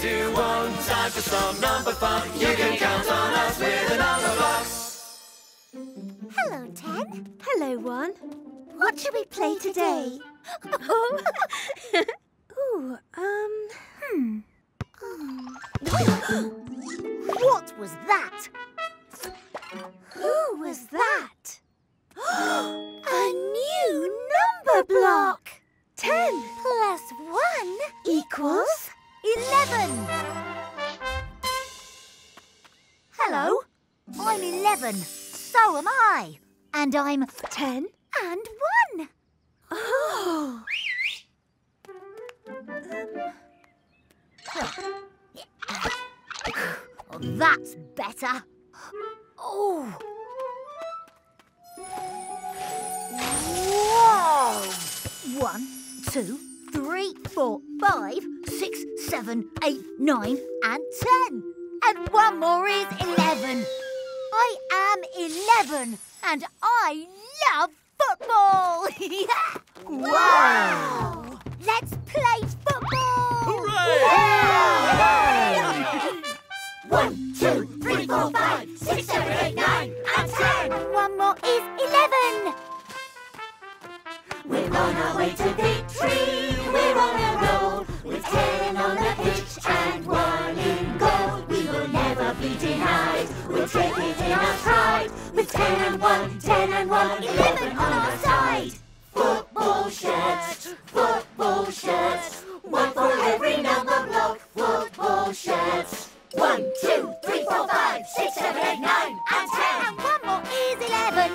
3, 2, 1, time for some number fun. You can count on us with the number blocks. Hello, 10. Hello, 1. What shall we play today? Oh. Ooh, What was that? Who was that? A new number block! 10 plus 1 equals 11. Hello, I'm 11. So am I. And I'm 10 and 1. Oh. Oh, that's better. Oh. Whoa! 1, 2, 3, 4, 5, 6, 7, 8, 9 and 10. And one more is 11. I am 11 and I love football. Wow! Let's play football! Hooray! Hooray! 1, 2, 3, 4, 5, 6, 7, 8, 9 and 10. And one more is 11. We're on our way to victory, we're on a roll, with 10 on the pitch and 1 in goal. We will never be denied, we'll take it in our stride, with 10 and 1, 10 and 1, 11 on our side. Football shirts, football shirts, one for every number block, football shirts. 1, 2, 3, 4, 5, 6, 7, 8, 9 and 10. And one more is 11.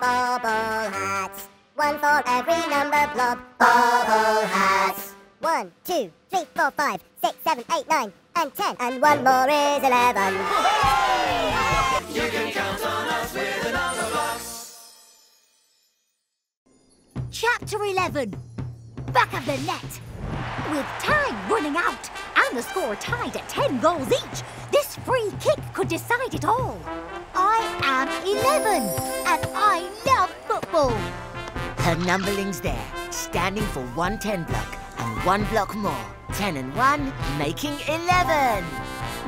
Bubble hats, one for every number block. Bubble hats. 1, 2, 3, 4, 5, 6, 7, 8, 9 and 10. And one more is 11. You can count on us with the number blocks. Chapter 11. Back of the net. With time running out and the score tied at 10 goals each, this free kick could decide it all. I am 11 and I love football. Her numberling's there, standing for 1 10 block and 1 block more. 10 and 1, making 11.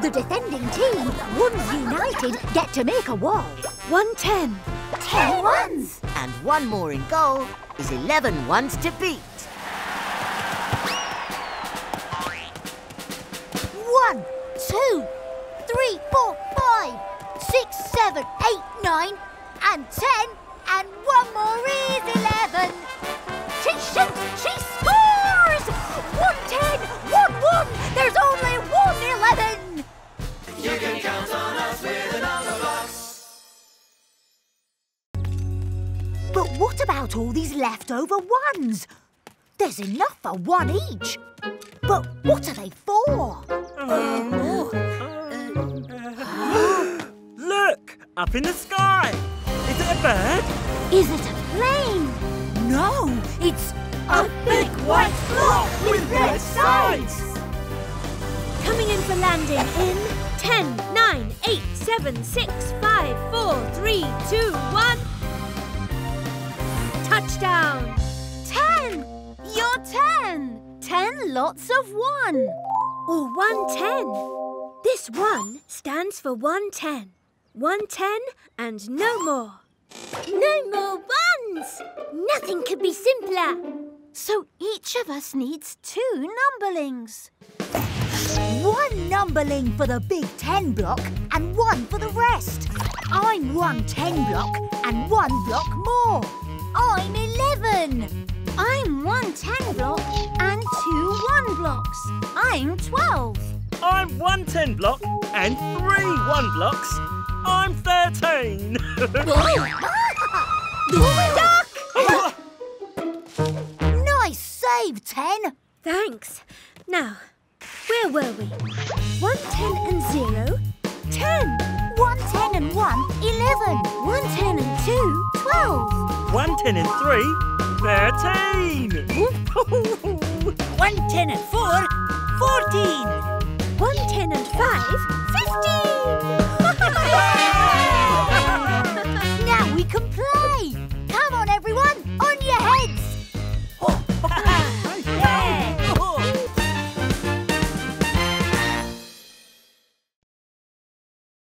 The defending team, ones united, get to make a wall. 1 10. 10 ones! And one more in goal is 11 ones to beat. 1, 2, 3, 4, 5, 6, 7, 8, 9 and 10. And one more is 11. She shoots, she scores! 1 10, 1 1. There's only 1 11. You can count on us with the number blocks. But what about all these leftover ones? There's enough for 1 each. But what are they for? Look! Up in the sky! Is it a bird? Is it a plane? No, it's a big white block with red sides! Coming in for landing in 10, 9, 8, 7, 6, 5, 4, 3, 2, 1. Touchdown! 10! You're 10! 10 lots of 1, or 1 10. This 1 stands for 1 10. 1 10 and no more. No more ones! Nothing could be simpler. So each of us needs 2 numberlings. 1 numberling for the big 10 block and 1 for the rest. I'm 1 10 block and 1 block more. I'm 11. I'm 1 10 block and 2 1 blocks. I'm 12. I'm 1 10 block and 3 1 blocks. I'm 13. Stuck! Nice save, 10. Thanks. Now, where were we? 1 10 and 0. 10. 1 10 and 1. 11. 1 10 and 2. 12. 1 10 and 3. 13! 1 10 and 4, 14! 1 10 and 5, 15!